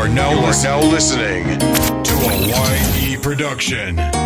You are now listening to a YE production.